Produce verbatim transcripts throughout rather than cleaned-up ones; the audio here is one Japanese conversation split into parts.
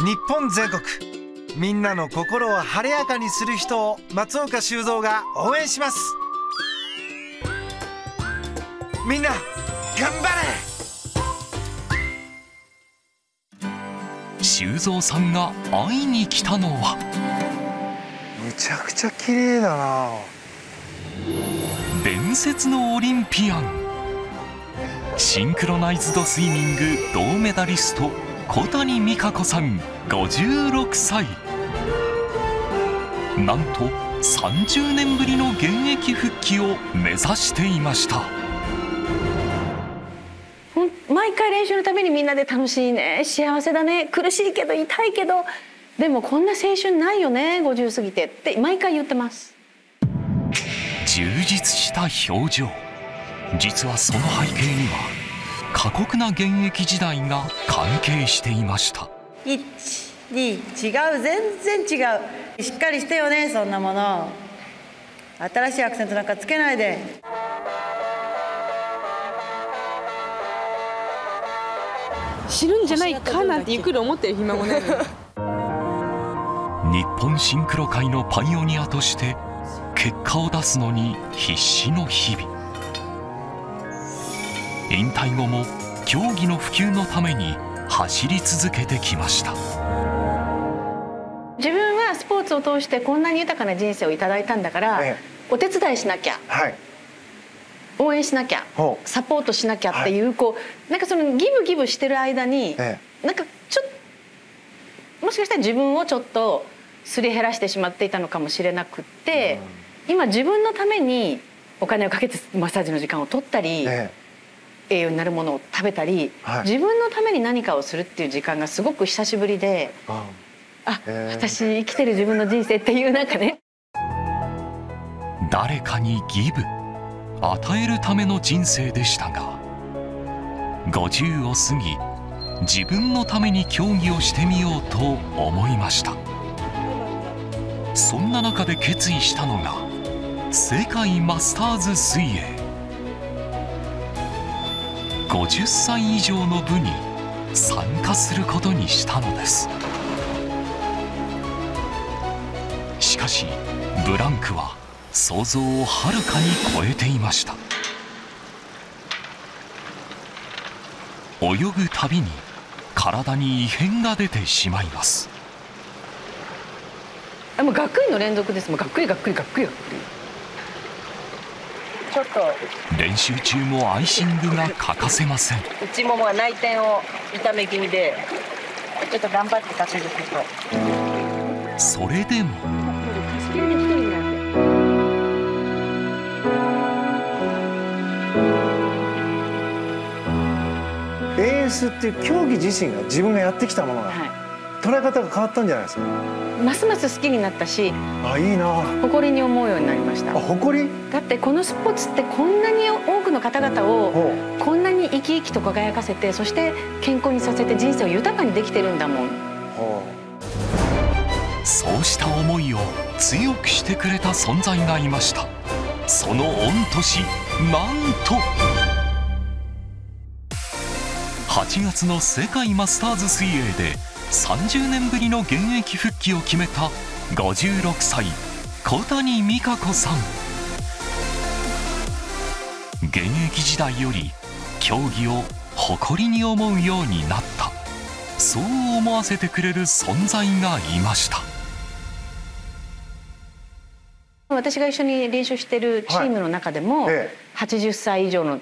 日本全国みんなの心を晴れやかにする人を松岡修造が応援します。みんな頑張れ。修造さんが会いに来たのはむちゃくちゃ綺麗だな。伝説のオリンピアン、シンクロナイズドスイミング銅メダリスト小谷実可子さんごじゅうろくさい。なんとさんじゅうねんぶりの現役復帰を目指していました。毎回練習のためにみんなで楽しいね、幸せだね、苦しいけど痛いけどでもこんな青春ないよねごじゅう過ぎてって毎回言ってます。充実した表情、実はその背景には過酷な現役時代が関係していました。いち、に、違う、全然違う、しっかりしてよね、そんなもの、新しいアクセントなんかつけないで。死ぬんじゃないかなんてゆっくり思ってる暇もない日本シンクロ界のパイオニアとして結果を出すのに必死の日々。引退後も競技の普及のために走り続けてきました。自分はスポーツを通してこんなに豊かな人生をいただいたんだから、ええ、お手伝いしなきゃ、はい、応援しなきゃ、サポートしなきゃっていう、はい、こうなんかそのギブギブしてる間に、ええ、なんかちょっともしかしたら自分をちょっとすり減らしてしまっていたのかもしれなくって、うん、今自分のためにお金をかけてマッサージの時間を取ったり。ええ、栄養になるものを食べたり、はい、自分のために何かをするっていう時間がすごく久しぶりで、あ、私生きてる自分の人生っていうなんかね、誰かにギブ、与えるための人生でしたが、ごじゅうを過ぎ自分のために競技をしてみようと思いました。そんな中で決意したのが世界マスターズ水泳。ごじゅっさい以上の部に参加することにしたのです。しかしブランクは想像をはるかに超えていました。泳ぐたびに体に異変が出てしまいます。もうがっくりの連続です。もうがっくりがっくりがっくりがっくり。ちょっと練習中もアイシングが欠かせません。内ももが内転を痛め気味でちょっと頑張って立てること。それでもエーエスっていう競技自身が自分がやってきたものが、はい、捉え方が変わったんじゃないですか。ますます好きになったし、あ、いいな、誇りに思うようになりました。あ、誇り？だってこのスポーツってこんなに多くの方々をこんなに生き生きと輝かせて、そして健康にさせて人生を豊かにできてるんだもん。そうした思いを強くしてくれた存在がいました。その御年なんとはちがつの世界マスターズ水泳でさんじゅうねんぶりの現役復帰を決めたごじゅうろくさい小谷実可子さん。現役時代より競技を誇りに思うようになった、そう思わせてくれる存在がいました。私が一緒に練習しているチームの中でも、はい、はちじゅっさい以上の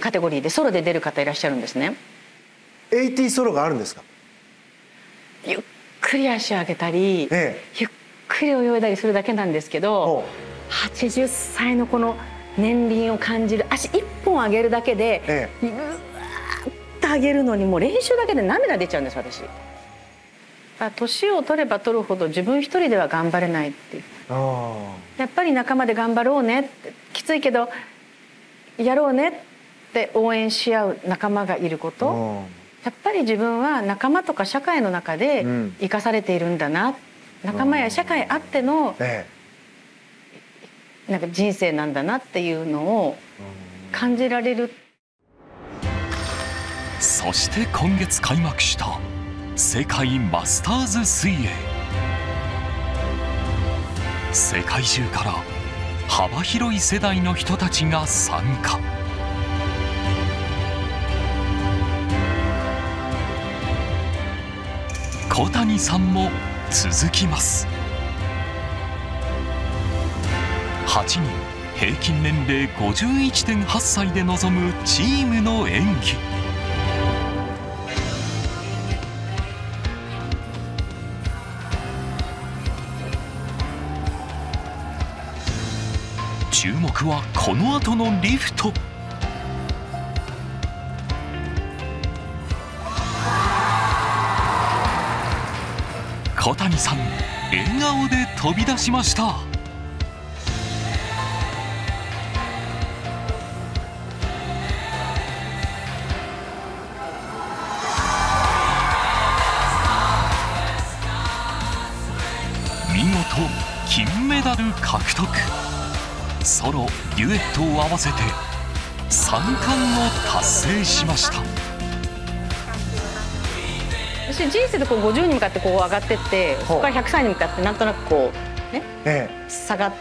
カテゴリーでソロで出る方いらっしゃるんですね。エーティーソロがあるんですか。ゆっくり足を上げたり、ええ、ゆっくり泳いだりするだけなんですけど、はちじゅっさいのこの年輪を感じる、足いっぽん上げるだけで、ええ、うわーっと上げるのにもう練習だけで涙出ちゃうんです、私。年を取れば取るほど自分一人では頑張れないっていう。やっぱり仲間で頑張ろうねって、きついけどやろうねって応援し合う仲間がいること、やっぱり自分は仲間とか社会の中で生かされているんだな、うん、仲間や社会あってのなんか人生なんだなっていうのを感じられる。そして今月開幕した世界マスターズ水泳。世界中から幅広い世代の人たちが参加。小谷さんも続きます。はちにん平均年齢 ごじゅういってんはち 歳で臨むチームの演技。注目はこの後のリフト。小谷さん、笑顔で飛び出しました。見事金メダル獲得。ソロ、デュエットを合わせてさんかんを達成しました。そして人生でこうごじゅうに向かってこう上がっていって、そこからひゃくさいに向かってなんとなくこう、ねええ、下がっ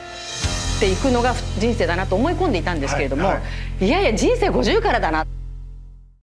ていくのが人生だなと思い込んでいたんですけれども、はいはい、いやいや人生ごじゅうからだな。